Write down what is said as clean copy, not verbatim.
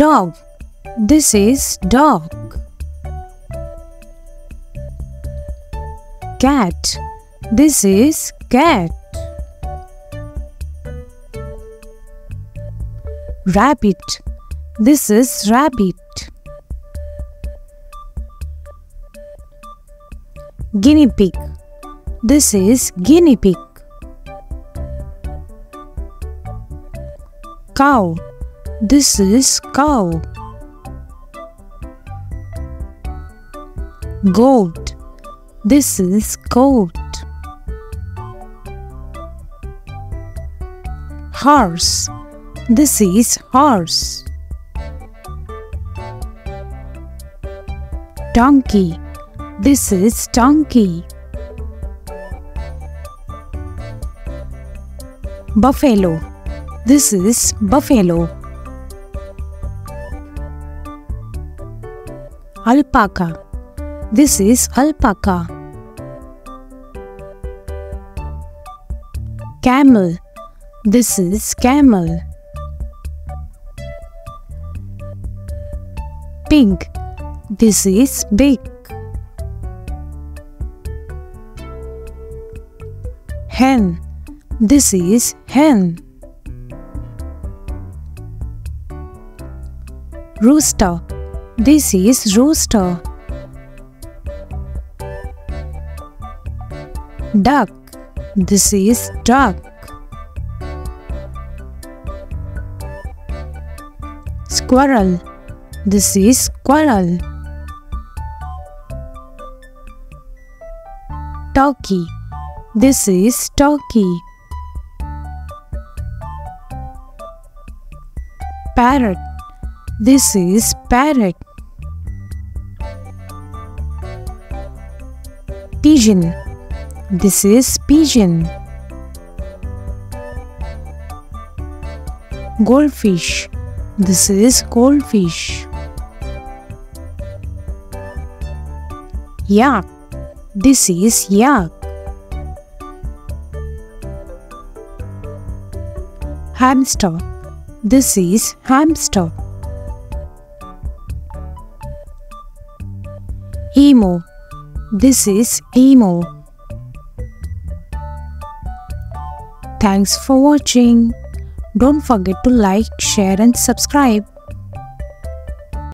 dog. This is dog. Cat. This is cat. Rabbit. This is rabbit. Guinea pig. This is guinea pig. Cow. This is cow. Goat. This is goat. Horse. This is horse. Donkey. This is donkey. Buffalo. This is buffalo. Alpaca. This is alpaca. Camel. This is camel. Pig. This is pig. Hen. This is hen. Rooster. This is rooster. Duck. This is duck. Squirrel. This is squirrel. Turkey. This is turkey. Parrot. This is parrot. Pigeon. This is pigeon. Goldfish. This is goldfish. Yak. This is yak. Hamster. This is hamster. Emu. This is emu. Thanks for watching. Don't forget to like, share and subscribe.